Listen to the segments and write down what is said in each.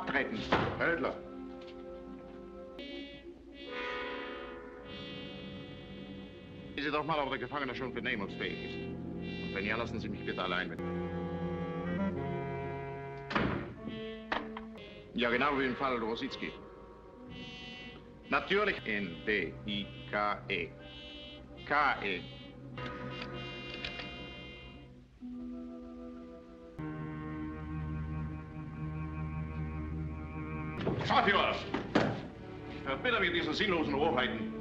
Abtreten, Hödler. Sehen Sie doch mal, ob der Gefangene schon vernehmungsfähig ist. Und wenn ja, lassen Sie mich bitte allein mit. Ja, genau wie im Fall Rositzki. Natürlich N-D-I-K-E. K-E. Schaffjörg! Verbitter mir diese sinnlosen Rohheiten.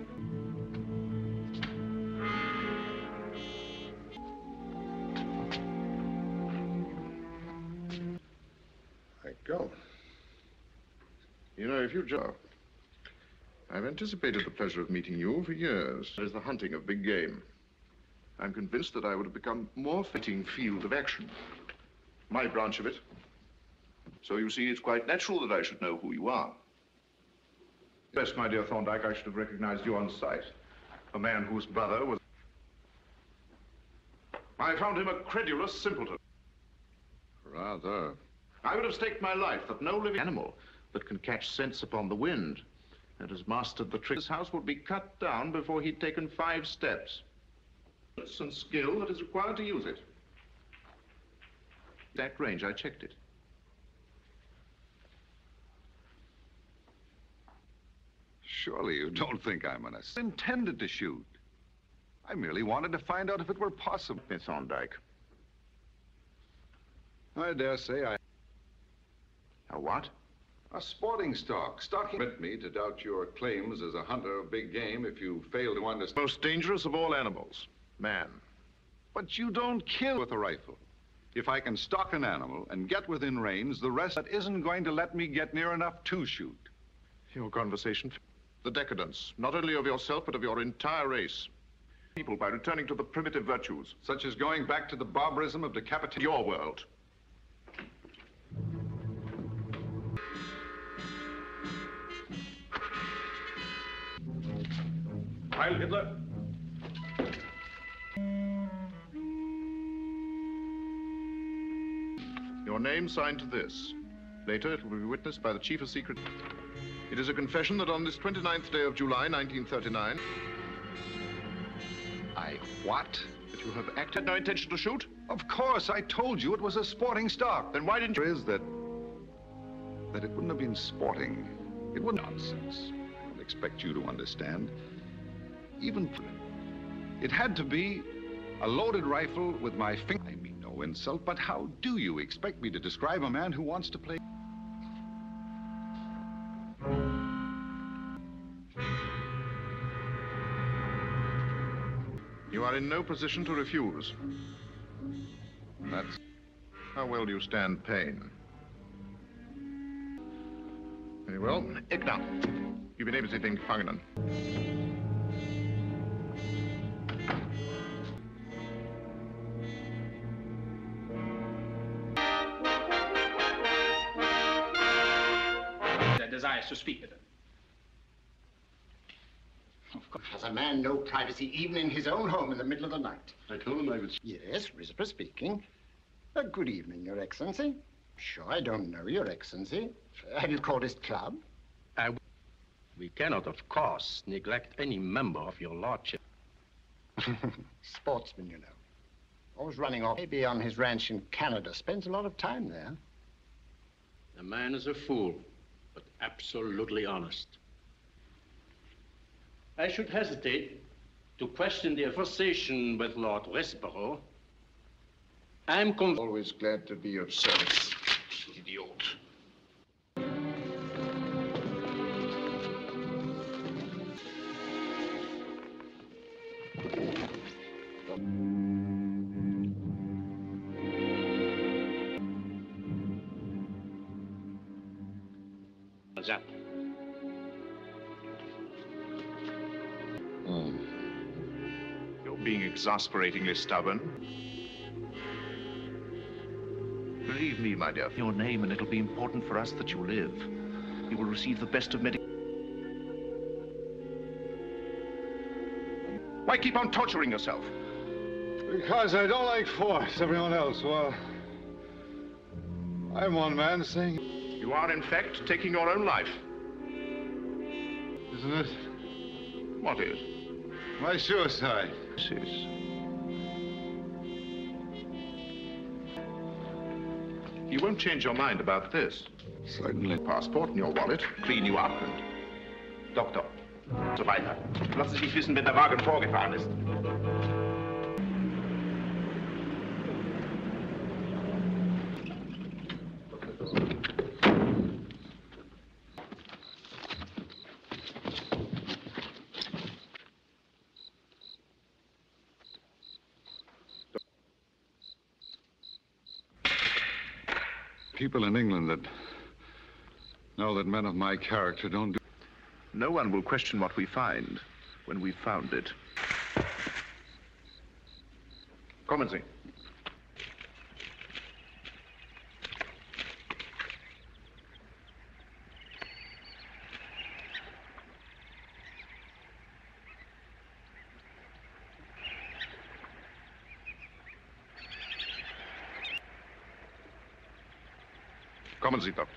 I go. You know, if you job, I've anticipated the pleasure of meeting you for years. That is the hunting of big game. I'm convinced that I would have become more fitting field of action. My branch of it. So you see, it's quite natural that I should know who you are. Yes, my dear Thorndike, I should have recognized you on sight. A man whose brother was... I found him a credulous simpleton. Rather. I would have staked my life that no living animal that can catch sense upon the wind and has mastered the trick. This house would be cut down before he'd taken 5 steps. And skill that is required to use it. That range, I checked it. Surely you don't think I'm an assassin. I intended to shoot. I merely wanted to find out if it were possible. Miss Ondike. I dare say I... A what? A sporting stock. Stocking... Permit me to doubt your claims as a hunter of big game if you fail to understand... Most dangerous of all animals, man. But you don't kill with a rifle. If I can stalk an animal and get within range, the rest that isn't going to let me get near enough to shoot. Your conversation... The decadence, not only of yourself, but of your entire race. People by returning to the primitive virtues, such as going back to the barbarism of decapitation. Your world. Heil Hitler. Your name signed to this. Later, it will be witnessed by the Chief of Secret... It is a confession that on this 29th day of July, 1939... I what? That you have acted no intention to shoot? Of course, I told you it was a sporting stock. Then why didn't you... Is that it wouldn't have been sporting. It wouldn't... Nonsense. I don't expect you to understand. Even... It had to be a loaded rifle with my finger... I mean no insult, but how do you expect me to describe a man who wants to play... You are in no position to refuse. That's how well you stand pain. Very well. Igna, you been able to think Fangenen. That desires to speak with him. Has a man no privacy even in his own home in the middle of the night? I told him I would... Yes, visitor speaking. Good evening, Your Excellency. Sure, I don't know, Your Excellency. Have you called his club? We cannot, of course, neglect any member of your lordship. Sportsman, you know. Always running off. Maybe on his ranch in Canada. Spends a lot of time there. The man is a fool, but absolutely honest. I should hesitate to question the conversation with Lord Westborough. I'm always glad to be of service, idiot. Exasperatingly stubborn. Believe me, my dear, your name, and it'll be important for us that you live. You will receive the best of medical. Why keep on torturing yourself? Because I don't like force, everyone else. Well, I'm one man saying... You are, in fact, taking your own life. Isn't it? What is? My suicide. You won't change your mind about this. Certainly. Passport in your wallet, clean you up and... Doktor, so weiter. Lassen Sie mich wissen, wenn der Wagen vorgefahren ist. People in England that know that men of my character don't do... No one will question what we find when we've found it. Kommen Sie. Kommen Sie, Doktor.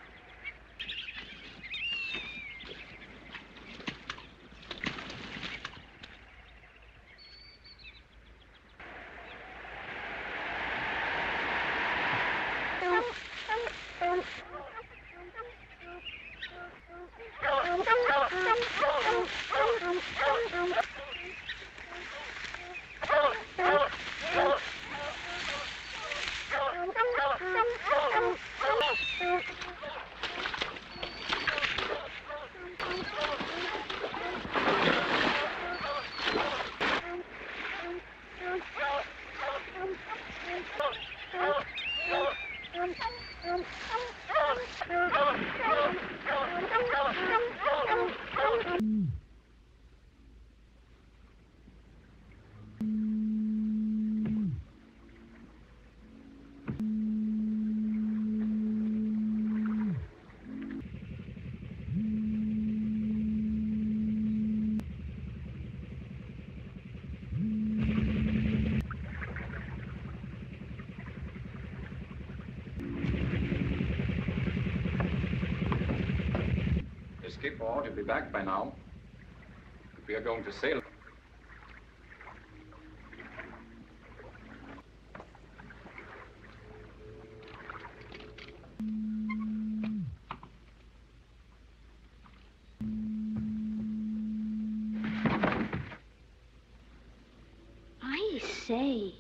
Skip board, he'll be back by now. We are going to sail. I say.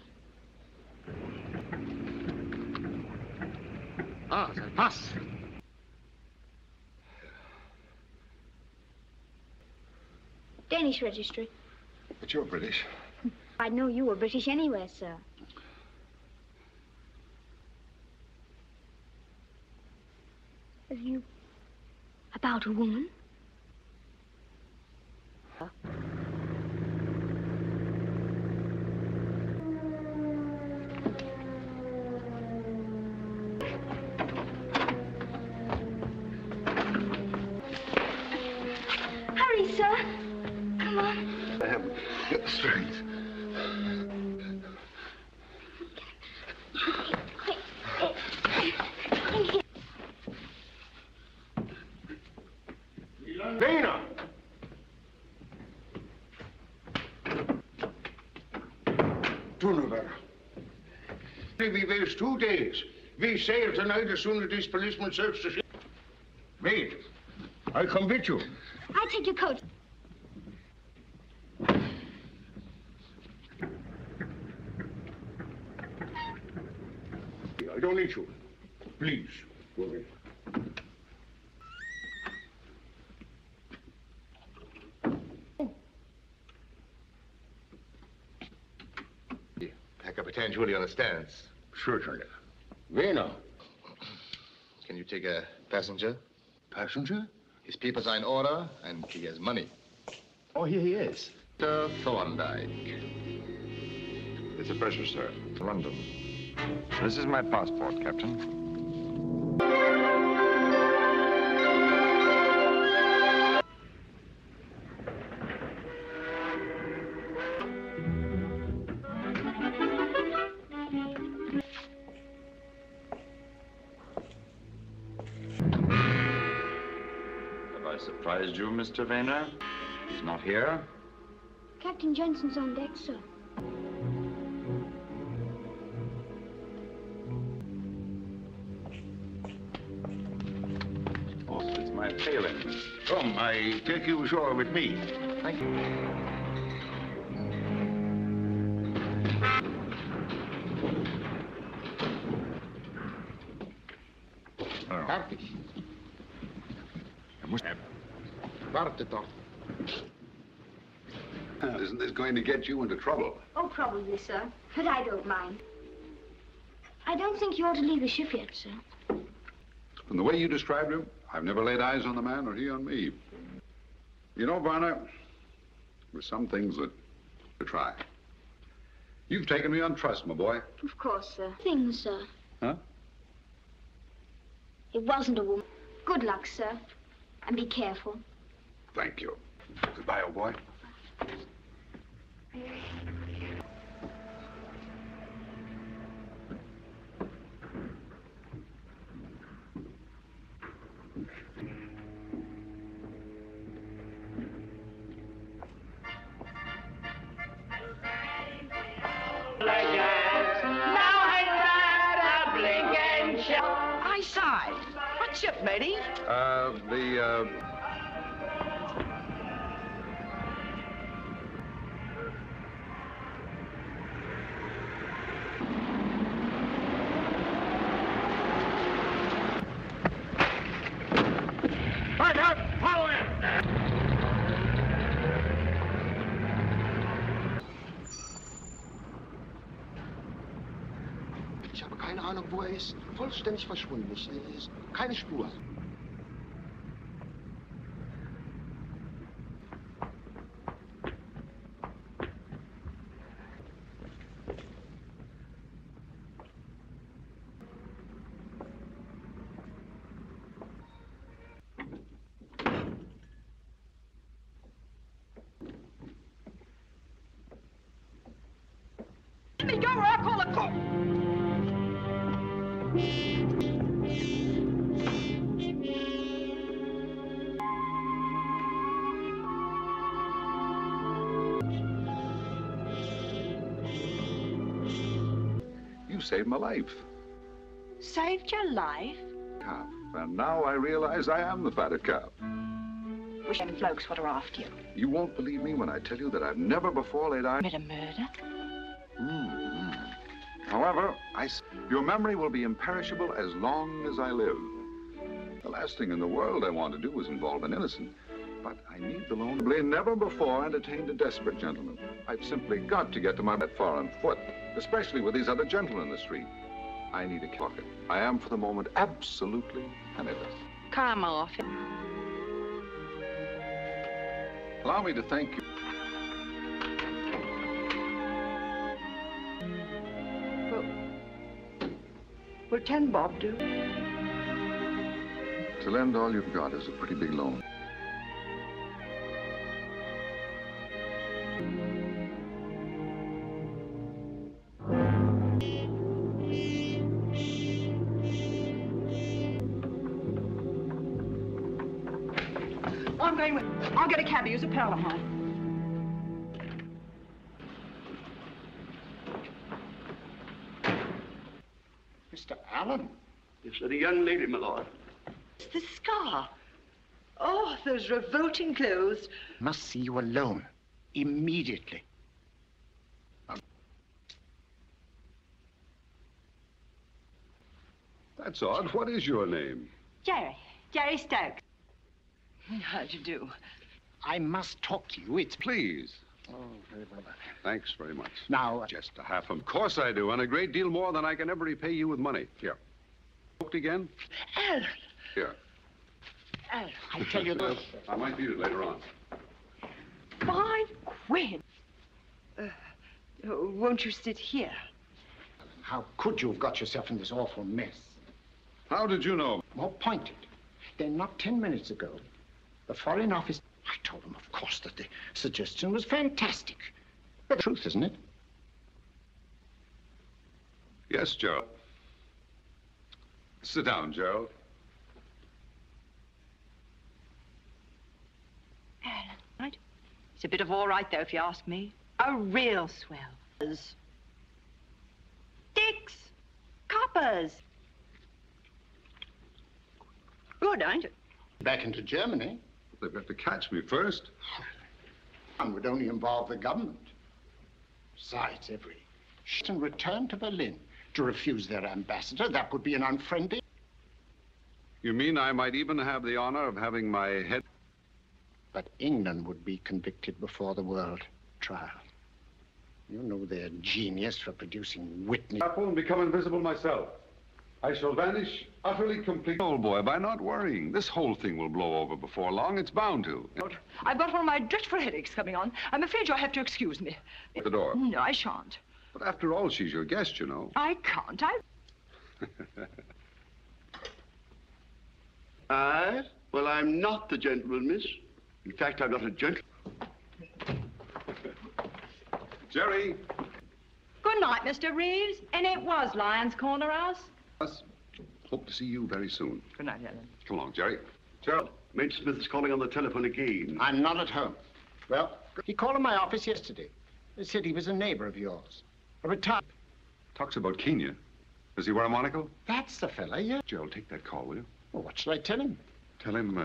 Ah, that pass. Danish registry. But you're British. I'd know you were British anywhere, sir. Have you... about a woman? We waste 2 days. We sail tonight as soon as this policeman searches the ship. Wait, I'll come with you. I'll take your coat. I don't need you. Please, go away. Julie on the stands. Certainly. Vayner. Can you take a passenger? Passenger? His papers are in order and he has money. Oh, here he is. Mr. Thorndike. It's a pleasure, sir. London. This is my passport, Captain. surprised you, Mr. Vayner? He's not here? Captain Johnson's on deck, sir. Oh, it's my failing. Come, I take you ashore with me. Thank you. Isn't this going to get you into trouble? Oh, probably, sir. But I don't mind. I don't think you ought to leave the ship yet, sir. From the way you described him, I've never laid eyes on the man or he on me. You know, Barna, there's some things that to try. You've taken me on trust, my boy. Of course, sir. Things, sir. Huh? It wasn't a woman. Good luck, sir. And be careful. Thank you. Goodbye, old boy. I saw it. What ship, matey? Vollständig verschwunden ist. Keine Spur. Saved my life. Saved your life? Calf. And now I realize I am the fatted calf. Wish them blokes what are after you. You won't believe me when I tell you that I've never before laid eyes. Commit a murder? However, your memory will be imperishable as long as I live. The last thing in the world I want to do is involve an innocent. But I need the loan. Never before entertained a desperate gentleman. I've simply got to get to my bed foreign foot, especially with these other gentlemen in the street. I need a pocket. I am, for the moment, absolutely penniless. Calm off. Allow me to thank you. Will 10 bob do? To lend all you've got is a pretty big loan. I'll get a cab, use a pal of mine. Mr. Allen? Yes, sir, the young lady, my lord. It's the scar. Oh, those revolting clothes. Must see you alone. Immediately. That's odd. What is your name? Jerry. Jerry Stokes. How do you do? I must talk to you. It's... Please. Oh, very well. Thanks very much. Now... Just a half. Of course I do, and a great deal more than I can ever repay you with money. Here. Talked again? Alan! Here. Alan, I tell you... Well, I might need it later on. 5 quid? Won't you sit here? Alan, how could you have got yourself in this awful mess? How did you know? More pointed. Then not 10 minutes ago. The Foreign Office, I told them, of course, that the suggestion was fantastic. But the truth, isn't it? Yes, Gerald. Sit down, Gerald. Helen, right? It's a bit of all right, though, if you ask me. A real swell. Dicks. Coppers. Good, ain't it? Back into Germany. They've got to catch me first. One would only involve the government. Besides, every sh** and return to Berlin. To refuse their ambassador, that would be an unfriendly... You mean I might even have the honor of having my head... But England would be convicted before the world trial. You know their genius for producing Whitney... Apple and become invisible myself. I shall vanish utterly complete... Old boy, by not worrying, this whole thing will blow over before long. It's bound to. I've got one of my dreadful headaches coming on. I'm afraid you'll have to excuse me. At the door. No, I shan't. But after all, she's your guest, you know. I can't. Aye? Well, I'm not the gentleman, miss. In fact, I'm not a gentleman. Jerry. Good night, Mr. Reeves. And it was Lion's Corner House. Us. Hope to see you very soon. Good night, Helen. Come along, Jerry. Gerald, Major Smith is calling on the telephone again. I'm not at home. Well, he called in my office yesterday. He said he was a neighbor of yours. A retired... Talks about Kenya. Does he wear a monocle? That's the fella, yeah. Gerald, take that call, will you? Well, what should I tell him? Tell him,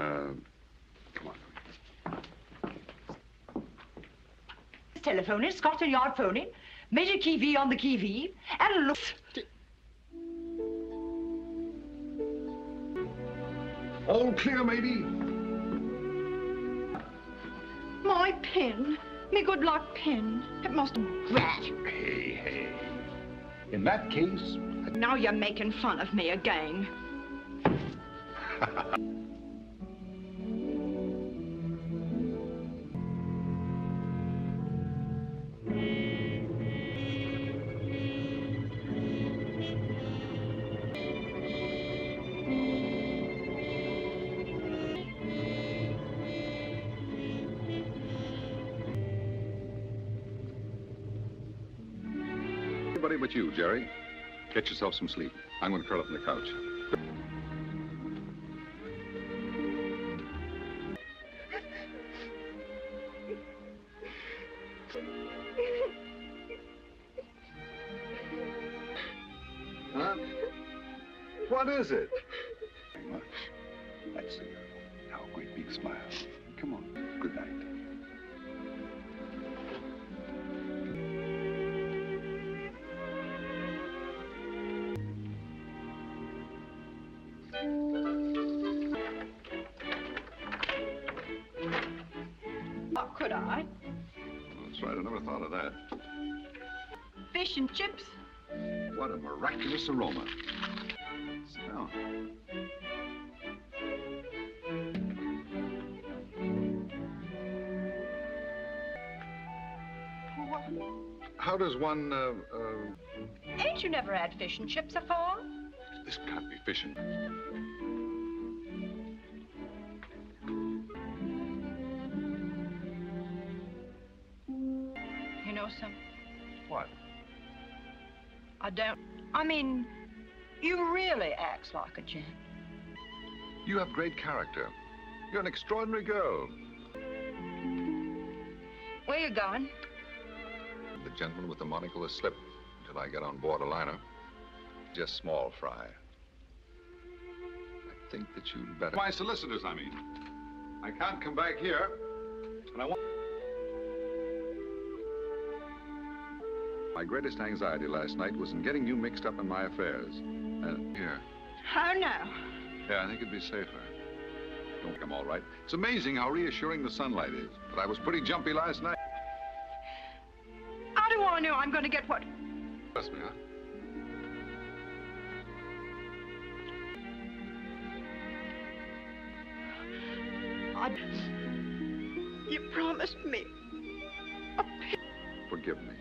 Come on. Telephone in, Scotland Yard phoning. Major Key V on the Key V. And a look... All clear, matey. My pin. Me good luck pin. It must have rat. Hey, hey. In that case... Now you're making fun of me again. But you, Jerry. Get yourself some sleep. I'm going to curl up on the couch. Huh? What is it? Very much. That's the girl. Now a great big smile. Come on. Good night. Chips. What a miraculous aroma. Smell. How does one, Ain't you never had fish and chips afore? This can't be fish and... I don't... I mean, you really acts like a gent. You have great character. You're an extraordinary girl. Where you going? The gentleman with the monocle has slipped until I get on board a liner. Just small fry. I think that you'd better... My solicitors, I mean. I can't come back here, and I want... My greatest anxiety last night was in getting you mixed up in my affairs. Here. Oh, no. Yeah, I think it'd be safer. Don't think I'm all right. It's amazing how reassuring the sunlight is, but I was pretty jumpy last night. How do I know I'm going to get what? Trust me, huh? You promised me a pin. Forgive me.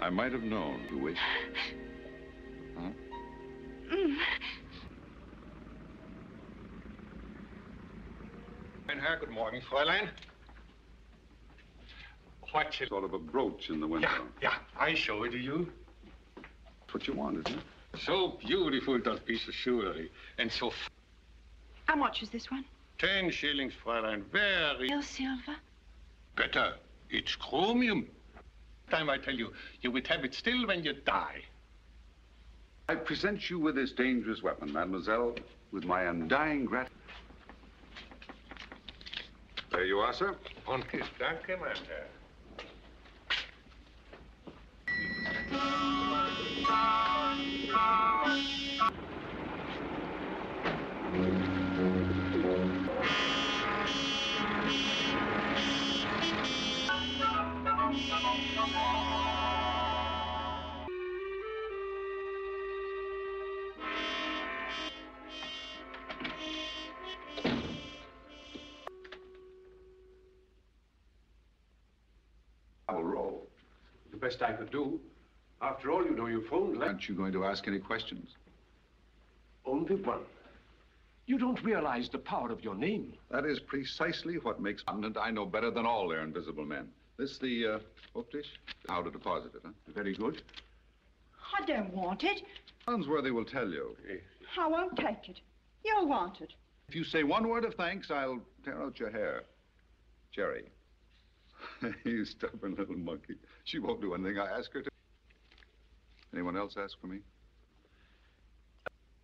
I might have known you wished. Huh? Vayner, good morning, Fräulein. What sort of a brooch in the window? Yeah, I show it to you. That's what you wanted, huh? So beautiful, that piece of jewelry, and so... How much is this one? 10 shillings, Fräulein. Very... No silver? Better. It's chromium. Time I tell you, you would have it still when you die. I present you with this dangerous weapon, mademoiselle, with my undying gratitude. There you are, sir. Und ich danke, mein Herr. Roll. The best I could do. After all, you know you phoned. Aren't you going to ask any questions? Only one. You don't realize the power of your name. That is precisely what makes London. I know better than all their invisible men. This the hope dish? How to deposit it, huh? Very good. I don't want it. Unsworthy will tell you. I won't take it. You'll want it. If you say one word of thanks, I'll tear out your hair. Jerry. You stubborn little monkey. She won't do anything I ask her to. Anyone else ask for me?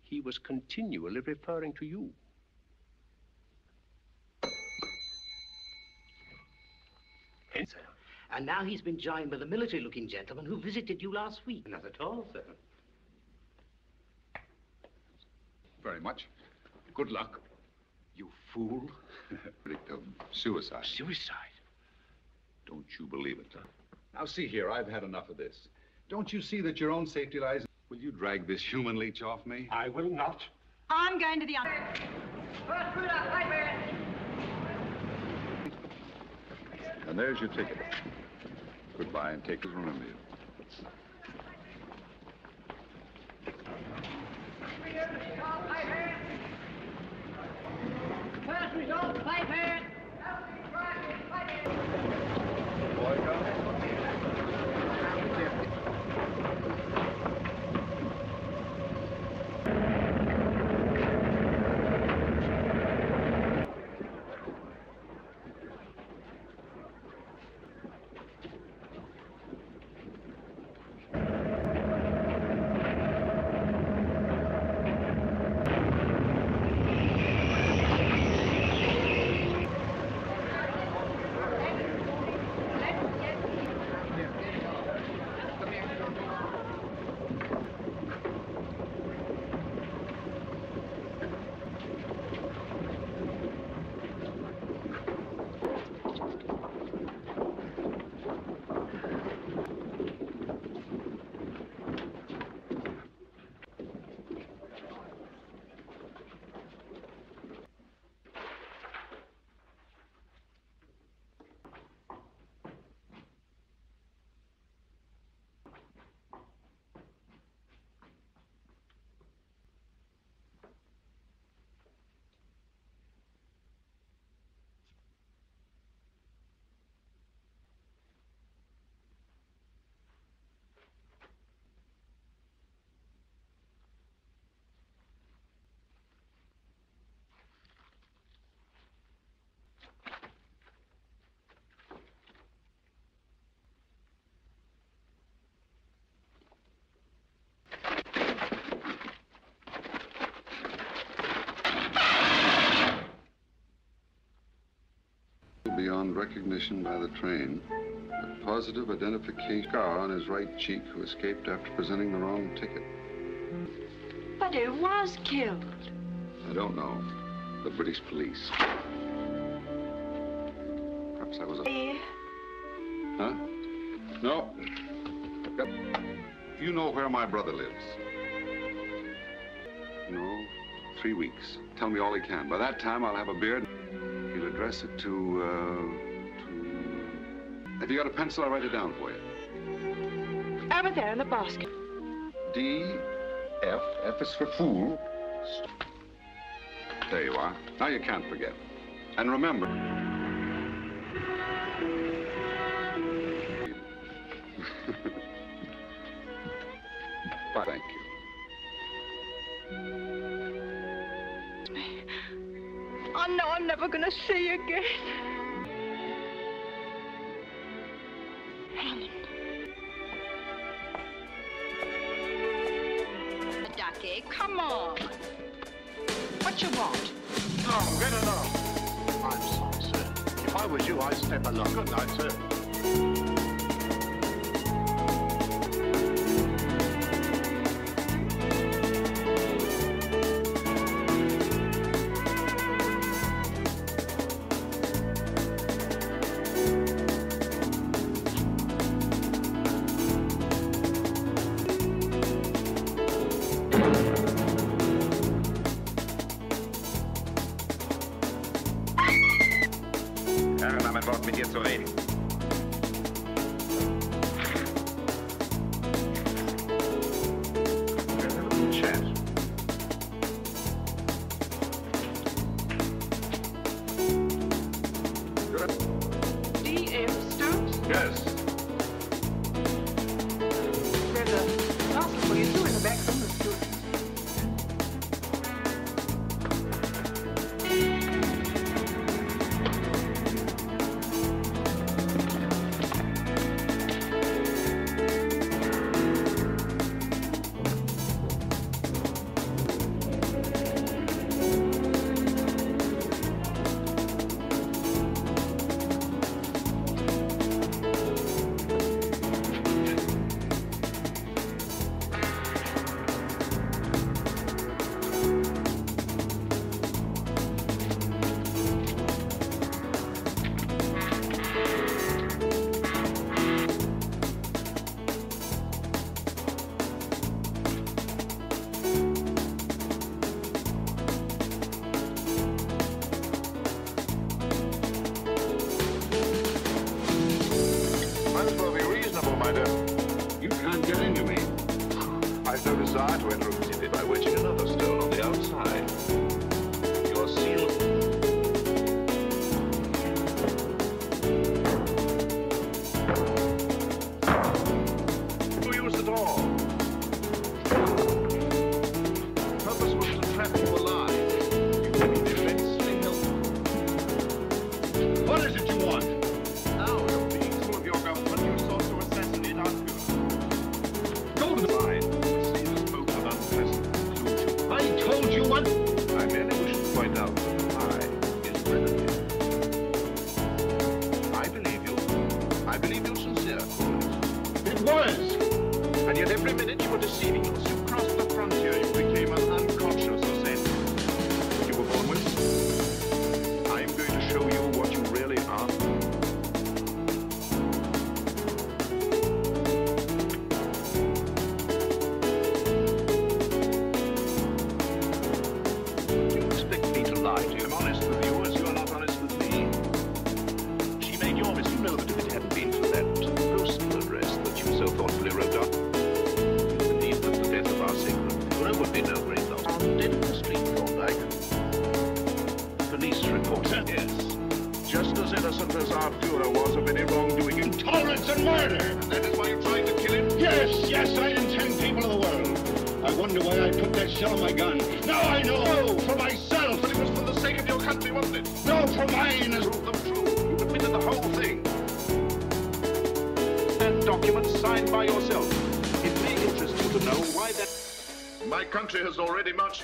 He was continually referring to you. And, sir. And now he's been joined by the military-looking gentleman who visited you last week. Not at all, sir. Very much. Good luck. You fool. Suicide. Suicide? Don't you believe it, huh? Now, see here, I've had enough of this. Don't you see that your own safety lies? Will you drag this human leech off me? I will not. I'm going to the... And there's your ticket. Goodbye, and take it, remember you. First result, Vayner. Beyond recognition by the train, a positive identification scar on his right cheek who escaped after presenting the wrong ticket. But who was killed? I don't know. The British police. Perhaps I was a... Yeah. Huh? No. You know where my brother lives? No. 3 weeks. Tell me all he can. By that time, I'll have a beard. Address it to... Have you got a pencil? I'll write it down for you. Over there in the basket. D, F. F is for fool. There you are. Now you can't forget. And remember... Bye. Thank you. I know I'm never going to see you again. Helen. Ducky, come on. What you want? Oh, get along. I'm sorry, sir. If I was you, I'd step along. Good night, sir.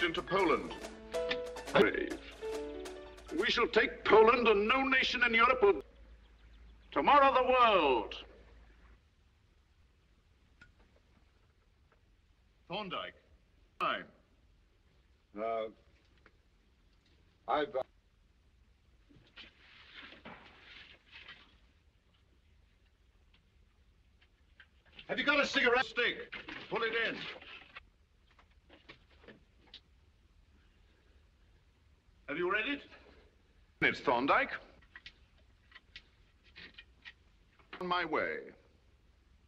Into Poland. Brave. We shall take Poland, and no nation in Europe will. Tomorrow the world. Thorndike. Hi. I've. Have you got a cigarette stick? Pull it in. Have you read it? It's Thorndike. On my way.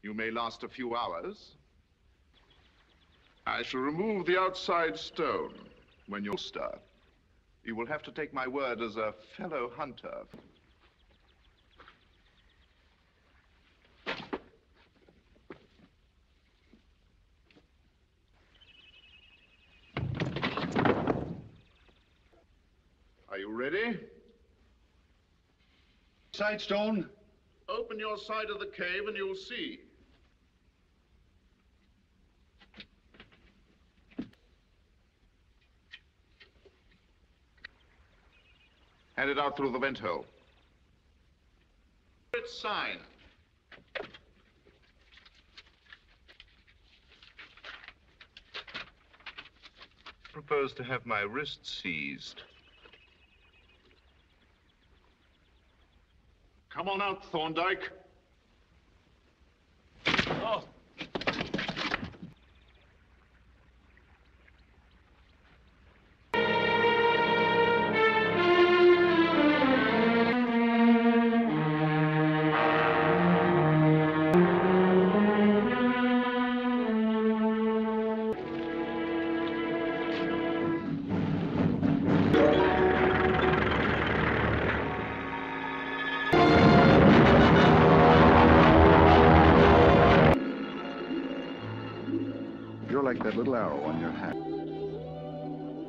You may last a few hours. I shall remove the outside stone when you're stirred. You will have to take my word as a fellow hunter. Are you ready? Ready? Sight stone. Open your side of the cave and you'll see. Hand it out through the vent hole. It's sign. Propose to have my wrist seized. Come on out, Thorndike. Oh.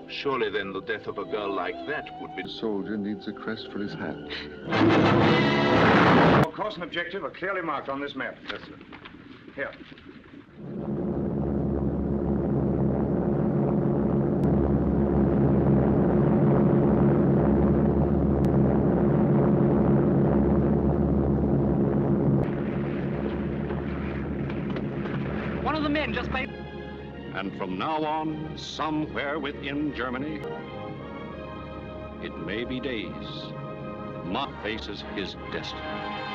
Surely then the death of a girl like that would be... A soldier needs a crest for his hat. Our course and objective are clearly marked on this map. Yes, sir. Here. One of the men just made... And from now on, somewhere within Germany, it may be days, Mott faces his destiny.